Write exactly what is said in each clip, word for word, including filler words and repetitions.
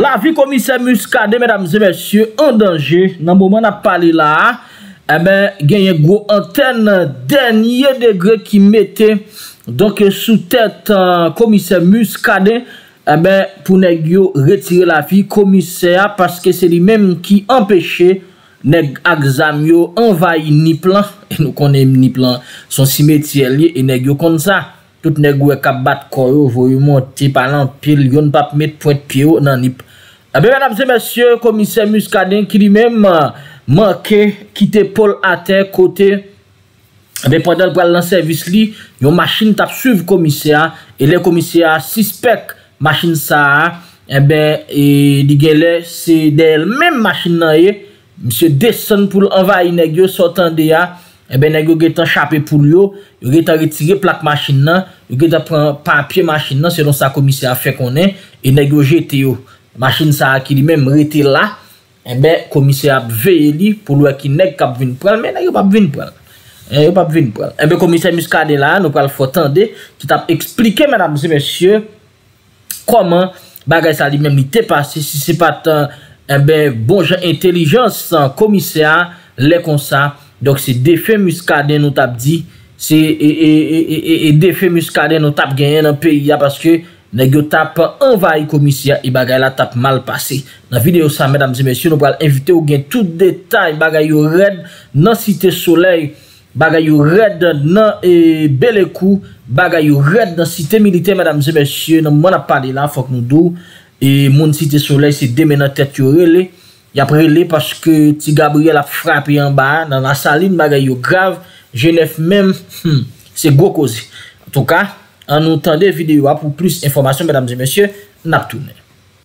La vie commissaire Muscadin, mesdames et messieurs, en danger. Dans le moment où on a parlé là, eh bien, il y a une grosse antenne dernier degré qui mettait donc sous tête euh, commissaire Muscadin. Eh bien, pour nous retirer la vie commissaire parce que c'est lui-même qui empêchait nèg exam yo envahi ni plan et nous connaissons ni plan son cimetière lié et nèg yo comme ça tout nèg wè k'ap bat koyo voye monter par l'en pile yon pa mettre pointe pied nan nip. Eh bien, mesdames et messieurs, commissaire Muscadin qui lui-même manqué quitter Paul à terre côté. Eh bien, pendant le pral nan service li yon machine t'a suivre commissaire et les commissaires suspect machine ça eh bien et digèle c'est d'elle même machine nan yé. Monsieur descend pour envahir nèg yo sortant de ya, et ben nèg yo getan chapé pour yo, yo getan retirer plaque machine nan, yo getan prend papier machine nan selon sa commissaire fait qu'on est et nèg yo jeté yo. Machine ça qui lui même rete là, et ben commissaire a veillé li pour lui qui nèg k'ap vinn prendre mais nèg yo pa vinn prendre. Et yo pa vinn prendre. Et ben commissaire Muscadin là, nous pral faut tande qui t'a expliqué mesdames et messieurs comment bagay ça lui même li t'est passé si c'est pas tant. Eh bien, bon, j'ai intelligence, commissaire, les comme ça. Donc, c'est défait Muscadin, nous t'ap dit. C'est et, et, et, et, et défait Muscadin, nous t'ap gagné dans le pays parce que nèg yo tap envahi commissaire et bagay la tap mal passé. Dans la vidéo, ça, mesdames et messieurs, nous allons inviter ou gain tout détail, bagay yo red dans Cité Soleil, bagay yo red dans eh, Bèlekou, bagay yo red dans Cité Militè, mesdames et messieurs, nous allons parler là, il faut que nous dou. Et mon Cité Soleil, c'est demain dans tête yo relé. Y a relé parce que ti Gabriel a frappé en bas dans la saline bagay yo grave. Genève même hmm, c'est gros cause. En tout cas, en nous tendez vidéo pour plus d'informations mesdames et messieurs, n'a tourné.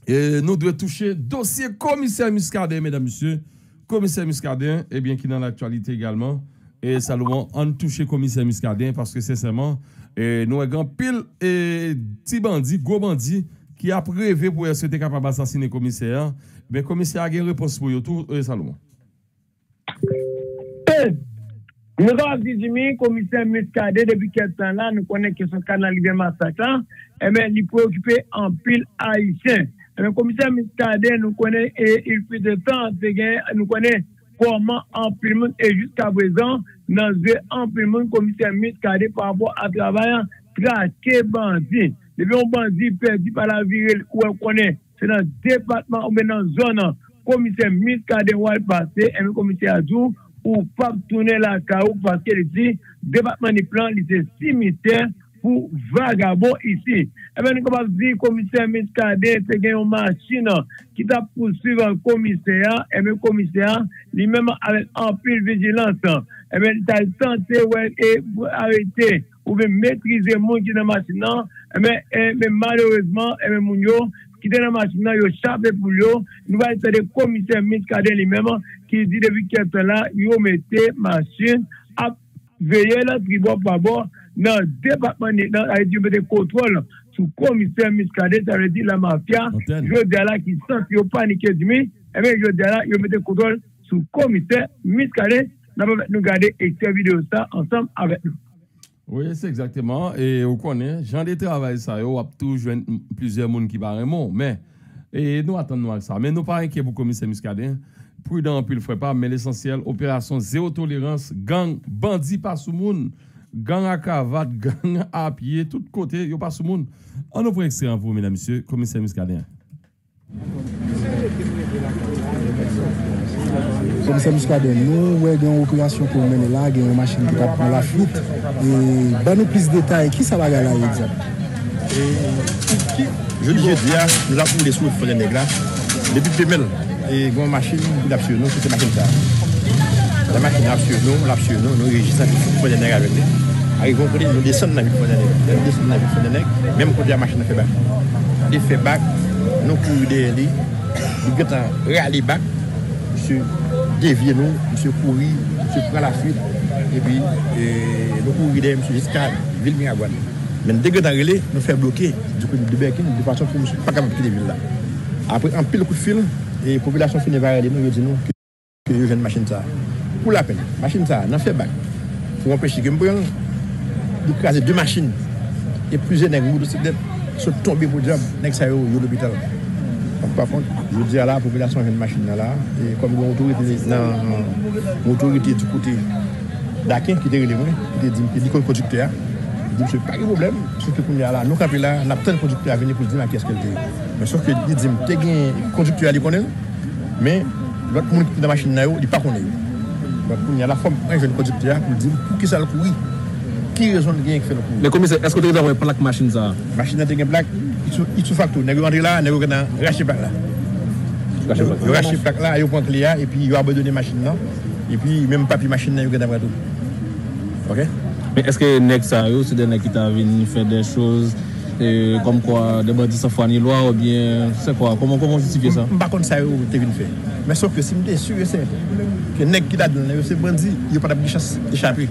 Et nous devons toucher dossier commissaire Muscadin mesdames et messieurs, commissaire Muscadin et eh bien qui dans l'actualité également et Salomon on toucher commissaire Muscadin parce que sincèrement eh, nous avons pile et petit bandit, gros bandit qui a prévu pour être capable d'assassiner le commissaire, mais le commissaire a une réponse pour tout le Salomon. Nous avons dit, le commissaire Muscadin, depuis quelques temps, là, nous connaissons que son canal de massacre, et bien, il préoccupé en pile haïtien. Le commissaire Muscadin, nous connaissons, et il fait de temps, nous connaissons comment en pile monde, et jusqu'à présent, dans le en pile monde, le commissaire Muscadin, par rapport à travail, traquer bandit. Les bons bandits perdus par la virée, où on connaît, c'est dans le département, ou bien dans la zone, commissaire Muscadin, où elle passe, et le commissaire Azou, ou pas tourner la caou, parce qu'elle dit, département du plan, il est cimetière pour vagabond ici. Et bien, nous avons dit, commissaire Muscadin, c'est une machine qui t'a poursuivi un commissaire, et le commissaire, lui-même, avec un pile vigilance, et bien, il t'a tenté, ouais, et arrêter. Ou bien maîtriser le monde qui est dans la machine, mais malheureusement, les gens qui sont dans la machine, ils échappent pour eux. Nous allons être des commissaires Muscadin lui-même qui dit depuis quelques temps là, ils mettaient la machine à veiller la tribord par bord dans le département, dans le contrôle sous le commissaire Muscadin, ça veut dire la mafia, je dis là qui sent qu'ils paniquent du mien, et bien je dis là, ils mettent le contrôle sous le commissaire Muscadin. Nous allons garder cette vidéo ça ensemble avec nous. Oui, c'est exactement. Et on connaît, j'en ai travaillé ça, on a toujours plusieurs personnes qui barrent mon. Mais, et nous attendons ça. Mais nous pas inquiets pour le commissaire Muscadin. Prudent, puis le ferait pas, mais l'essentiel, opération zéro tolérance, gang, bandit pas sous moun, gang à cravate, gang à pied, tout côté, yo pas sous moun. On nous prend excellent pour vous, mesdames et messieurs, commissaire Muscadin. Comme ça, Muscadin, nous avons une opération pour mener là, une machine qui prend la fuite. Et ben nous plus de détails, qui ça va gagner exactement? Je dis, nous avons des sous pour les nègres. Depuis que nous avons une machine qui est sur nous, c'est la machine ça. La machine est sur nous, la sur nous, nous régistrons pour les nègres avec nous. Arrivons pour nous descendre dans la vie pour les nègres. Nous descendons dans la vie pour les nègres, même quand la machine fait bac. Elle fait bac, nous courons derrière lui, nous avons rallye bac. Monsieur dévier nous, monsieur courir, monsieur prend la fuite, et puis nous courir jusqu'à ville Miyagwane. Mais dès que nous relais, nous faisons bloquer, du coup nous débarquons, nous dépassons pour monsieur pas capable de quitter la ville là. Après, en pile coup de fil, et la population finit par aller, nous disons que nous avons une machine ça. Pour la peine, machine ça, nous faisons bac. Pour empêcher que nous prenions, nous crasons deux machines, et plusieurs nègres sont tombés pour le job, nous sommes à l'hôpital. Par contre, je dis à la population de la machine là, et comme une autorité du côté d'Akin qui était relevée, qui était dit que le producteur, il dit que ce n'est pas de problème, sauf que nous avons là, nous avons tel producteur à venir pour dire qu'est-ce qu'elle dit. Mais sauf que il dit que le conducteur est connu, mais l'autre monde qui est dans la machine là, il n'est pas connu. Donc il y a la forme un jeune producteur pour dire pour qui ça le courit. Qui raison de gagner qui fait le coup? Mais comment est-ce que vous avez une plaque machine ça? Machine a une plaque, il sous facto. Nèg rentre là, nèg rentre racheter plaque là. Vous rachetez plaque là, vous prendre clé et puis vous abandonnez machine là et puis même papier machine là vous rentre tout. OK? Mais est-ce que nèg ça yo c'est des nèg qui t'a venu faire des choses comme quoi des bandits sans foi ni loi ou bien c'est quoi? Comment comment justifier ça? Par contre ça yo t'es venu faire. Mais sauf que si me sûr et certain que nèg qui t'a donné c'est bandit, il pas de chance échapper.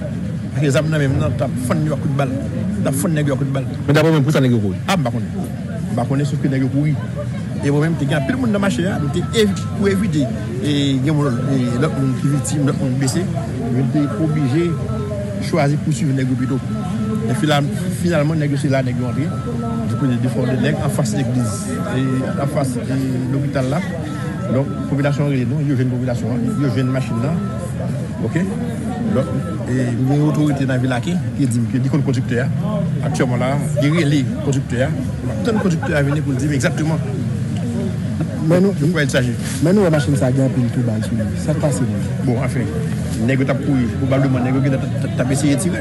Parce que les amnés maintenant tapent fond de coup de balle, tapent fond de coup de balle. Mais d'abord même pour ça négocier. Ah bah connais, bah connais sauf que négocier pourri. Et moi même t'es qu'un pile monde dans marché là, donc t'es pour éviter et les gens qui victimes, les gens qui blessés, ils étaient obligés de choisir pour suivre négocier plutôt. Et finalement négocier là négocier rien. Du coup les défauts de négocier en face de l'église et en face de l'hôpital là. Donc population réelle, donc il y a une population, il y a une machine là, ok. Et une autorité dans la ville qui dit que le conducteur, actuellement là, il est le conducteur. Tant de conducteurs viennent pour dire exactement de quoi il s'agit. Mais nous, la machine, ça a gagné tout le monde. Ça passe bien. Bon, enfin, les gens qui ont couru, probablement, les gens qui ont essayé de tirer.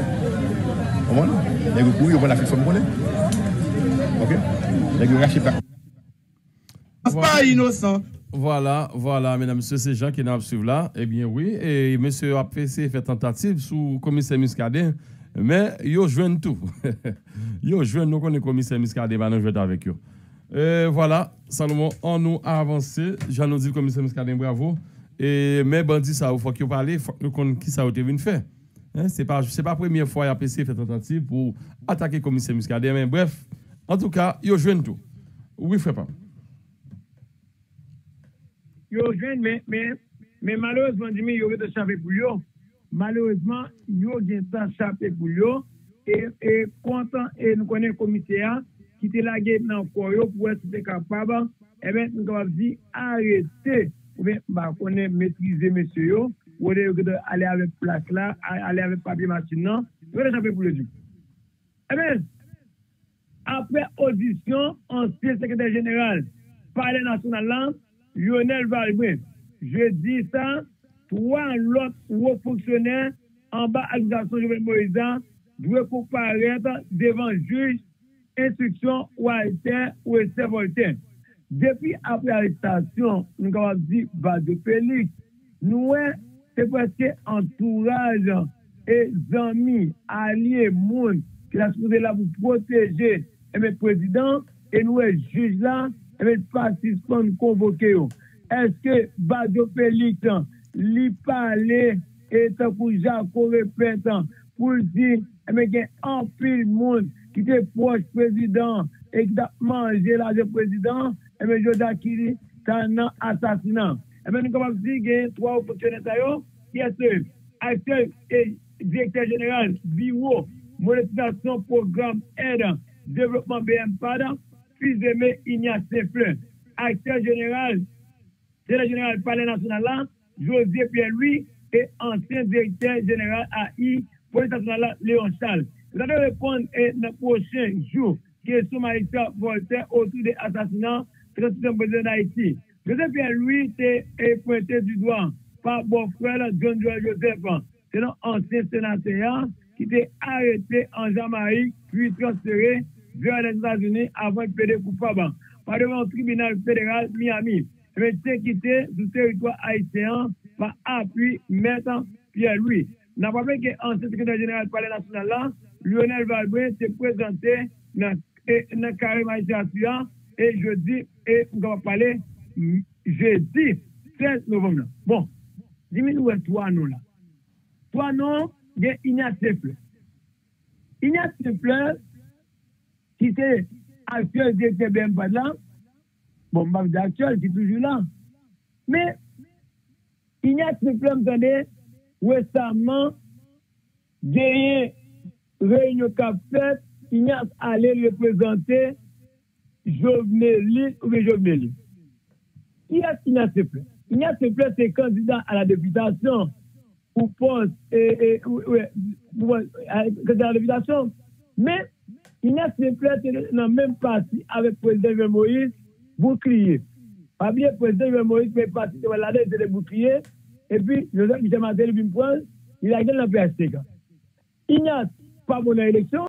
Comment? Les gens qui ont couru, ils vont la faire comme on est. Ok? Les gens qui ont racheté pas. C'est pas innocent. Voilà, voilà, mesdames et messieurs, ces gens qui nous suivent là, eh bien oui, et monsieur a fait tentative sous le commissaire Muscadin, mais yo joignent tout. Yo joignent, nous connaissons le commissaire Muscadin, maintenant je vais avec eux. Et voilà, Salomon, on nous a avancé, j'en ai dit le commissaire Muscadin, bravo, et mais bandit ça, il faut qu'il parle, il faut que nous connaissions qui ça a été fait. Hein? Ce n'est pas la première fois qu'il a fait tentative pour attaquer le commissaire Muscadin, mais bref, en tout cas, yo joignent tout. Oui, frère Pam. Mais, mais, mais malheureusement, il y a des chapés pour eux. Malheureusement, il y a des chapés pour eux. Et, et, content, et nous connaissons le commissaire qui était là dans le corps pour être capable. Et bien, nous avons dit arrêtez. Ou bien, on a maîtrisé monsieur. Ou bien, aller avec plaque là, aller avec papier maintenant. Il y a des chapés pour eux. Et bien, après audition, ancien secrétaire général, palais national là, Lionel Valbrun, je dis ça, trois autres hauts fonctionnaires en bas à l'accusation de Jovenel Moïse doivent comparaître devant juge, instruction ou alter ou essai voltaire. Depuis après l'arrestation, nous avons dit bas de Félix, nous c'est parce que entourage et amis, alliés, monde qui la supposé là pour protéger le président et nous juge là. Mais pas suspendre convoqué. Est-ce que Bado Félix lui parler et pour Jaco répète pour dire qu'il y a un pile monde qui est proche président et qui a mangé l'argent président et bien Joda Kiri c'est un assassinat. Et bien nous pouvons dire qu'il y a trois fonctionnaires qui sont acteurs et directeur général bureau monétisation programme aide développement B M P A D A. Fils aimé Ignace Pleur, acteur général, c'est le général palais national, José Pierre-Louis, et ancien directeur général A I, police nationale, Léon Charles. Vous allez répondre dans le prochain jour, question Maïssa Voltaire autour des assassinats trente-cinq président d'Haïti. José Pierre-Louis est pointé du doigt par mon frère John-Joël Joseph, c'est l'ancien sénateur qui était arrêté en Jamaïque, puis transféré vers les États-Unis avant de plaider coupable par devant le tribunal fédéral Miami. Mais c'est quitté du territoire haïtien par appui maître Pierre-Louis. N'a pas fait que l'ancien secrétaire général du palais national là, Lionel Valbrun s'est présenté dans le carré magistrature et jeudi, et on va parler jeudi seize novembre. Là. Bon, dis-moi trois noms là. Trois noms, il y a Ignace Pleur. Ignace Pleur, qui était actuel directeur B M P A D là, bon, bah, actuel, qui est toujours là. Mais, il y a ce problème, attendez, récemment, il y a une réunion qui a fait, il y a allé représenter Jovenel ou Jovenel. Qui est Ignace Pleur? Ignace Pleur, c'est candidat à la députation pour poste et pour la députation. Mais Ignace Pleur, c'est dans le même parti avec le président Jovenel Moïse, bouclier. Pas bien, le président Jovenel Moïse fait partie de la lettre de bouclier. Et puis, Joseph Michel Martel, il a gagné la P H C. Ignace, pas bonne élection.